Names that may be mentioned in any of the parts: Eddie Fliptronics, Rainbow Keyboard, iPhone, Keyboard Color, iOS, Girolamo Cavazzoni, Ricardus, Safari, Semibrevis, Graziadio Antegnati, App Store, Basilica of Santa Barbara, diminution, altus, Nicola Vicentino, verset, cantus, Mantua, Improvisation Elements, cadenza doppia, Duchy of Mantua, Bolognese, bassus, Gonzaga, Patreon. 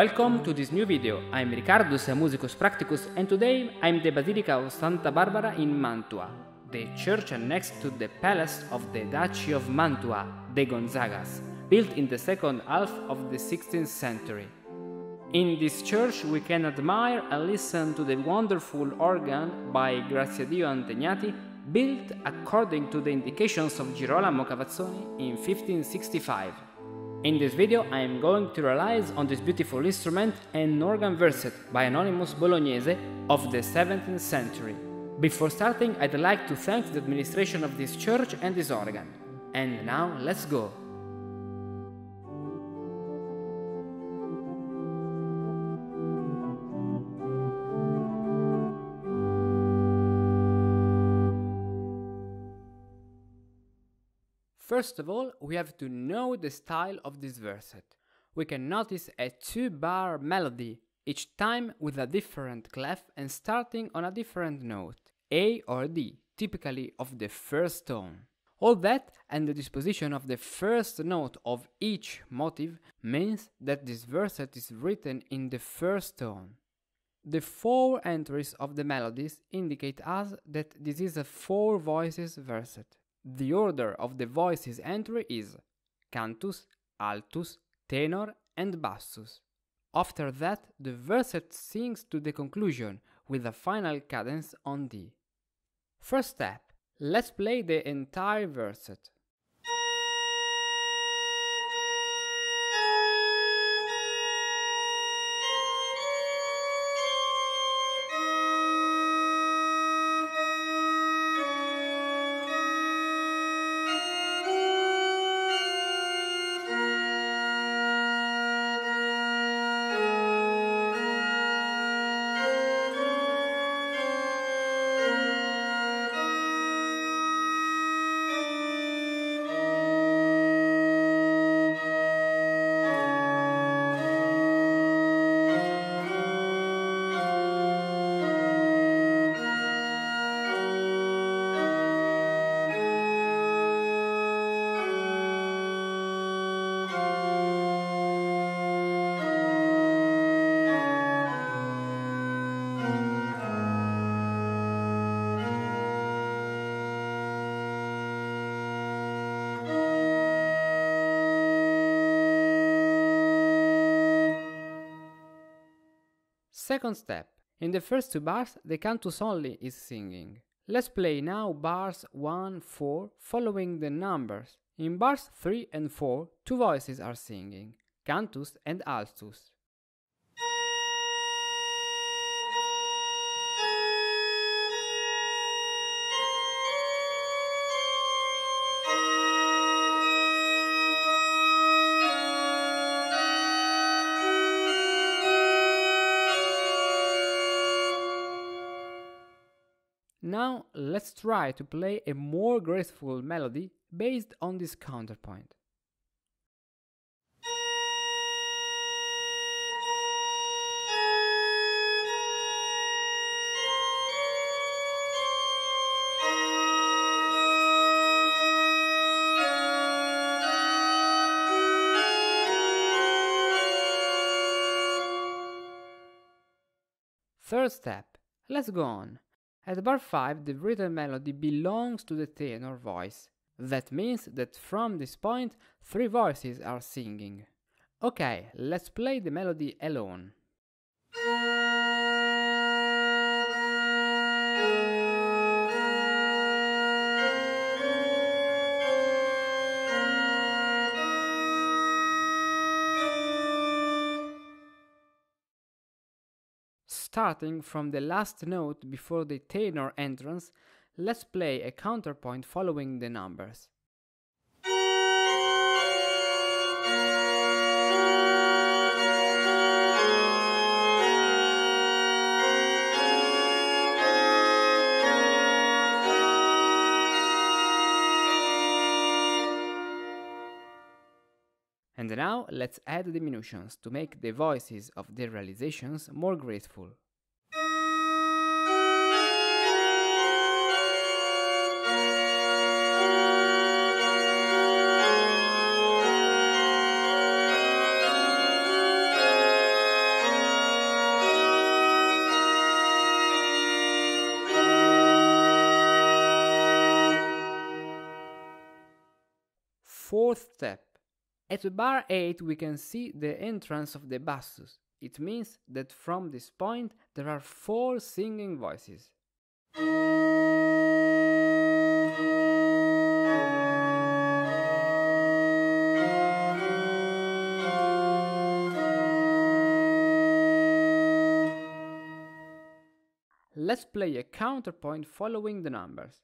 Welcome to this new video. I'm Ricardus, a musicus practicus, and today I'm the Basilica of Santa Barbara in Mantua, the church next to the palace of the Duchy of Mantua, the Gonzagas, built in the second half of the 16th century. In this church we can admire and listen to the wonderful organ by Graziadio Antegnati, built according to the indications of Girolamo Cavazzoni in 1565. In this video I am going to realize on this beautiful instrument an organ verset by anonymous Bolognese of the 17th century. Before starting, I'd like to thank the administration of this church and this organ. And now let's go! First of all, we have to know the style of this verset. We can notice a two-bar melody, each time with a different clef and starting on a different note, A or D, typically of the first tone. All that and the disposition of the first note of each motive means that this verset is written in the first tone. The four entries of the melodies indicate us that this is a four voices verset. The order of the voices entry is cantus, altus, tenor and bassus. After that, the verset sings to the conclusion with a final cadence on D. First step, let's play the entire verset. Second step. In the first two bars, the cantus only is singing. Let's play now bars 1, 4, following the numbers. In bars 3 and 4, two voices are singing, cantus and altus. Now let's try to play a more graceful melody based on this counterpoint. Third step, let's go on. At bar 5, the written melody belongs to the tenor voice. That means that from this point, three voices are singing. Okay, let's play the melody alone. Starting from the last note before the tenor entrance, let's play a counterpoint following the numbers. And now let's add diminutions to make the voices of the realizations more graceful. fourth step. At bar 8 we can see the entrance of the bassus. It means that from this point there are 4 singing voices. Let's play a counterpoint following the numbers.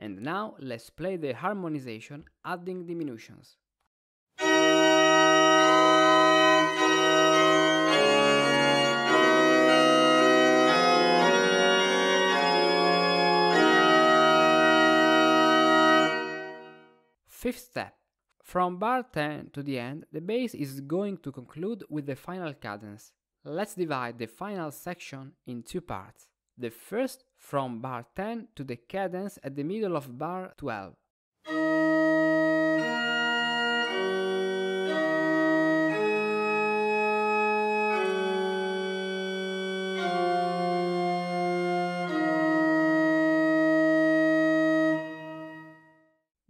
And now let's play the harmonization, adding diminutions. Fifth step. From bar 10 to the end, the bass is going to conclude with the final cadence. Let's divide the final section in 2 parts. The first from bar 10 to the cadence at the middle of bar 12.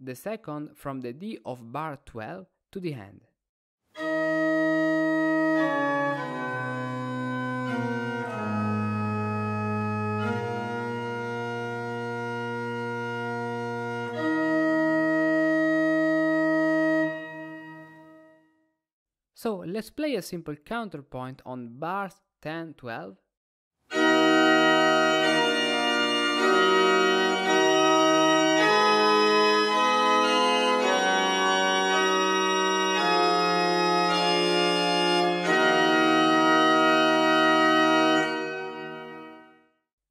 The second from the D of bar 12 to the end. So let's play a simple counterpoint on bars 10, 12.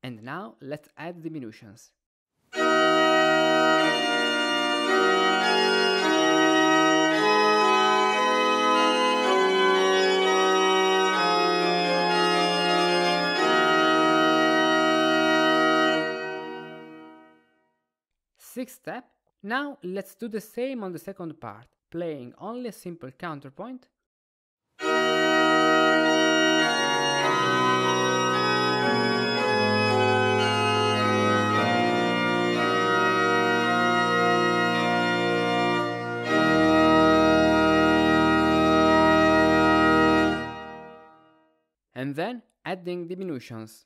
And now let's add diminutions. Sixth step. Now let's do the same on the second part, playing only a simple counterpoint. And then adding diminutions.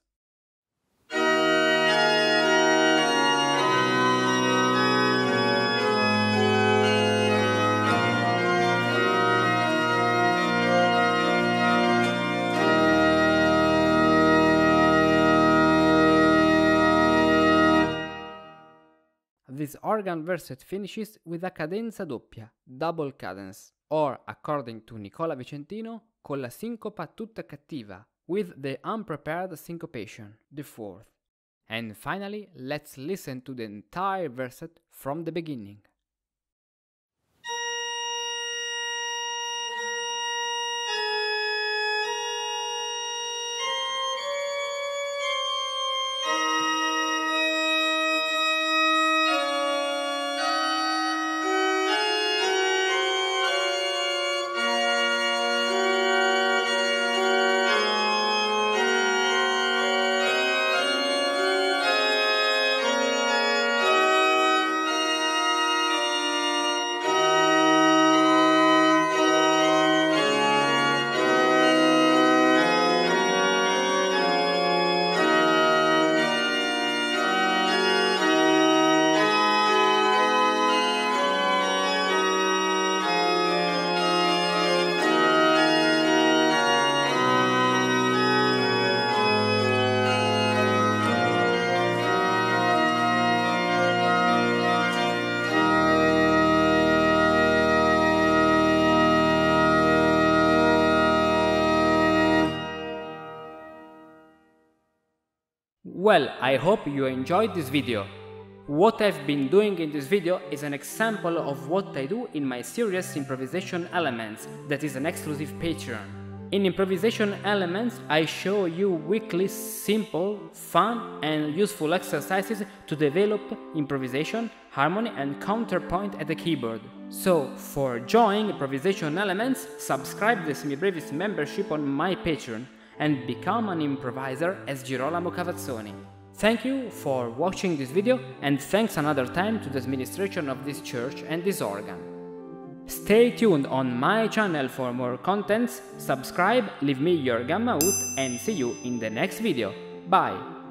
This organ verset finishes with a cadenza doppia, double cadence, or, according to Nicola Vicentino, con la sincopa tutta cattiva, with the unprepared syncopation, the fourth. And finally, let's listen to the entire verset from the beginning. Well, I hope you enjoyed this video. What I've been doing in this video is an example of what I do in my series Improvisation Elements, that is an exclusive Patreon. In improvisation elements, I show you weekly simple, fun and useful exercises to develop improvisation, harmony and counterpoint at the keyboard. So, for joining improvisation elements, subscribe the Semibrevis membership on my Patreon and become an improviser as Girolamo Cavazzoni. Thank you for watching this video and thanks another time to the administration of this church and this organ. Stay tuned on my channel for more contents, subscribe, leave me your gamma out and see you in the next video. Bye!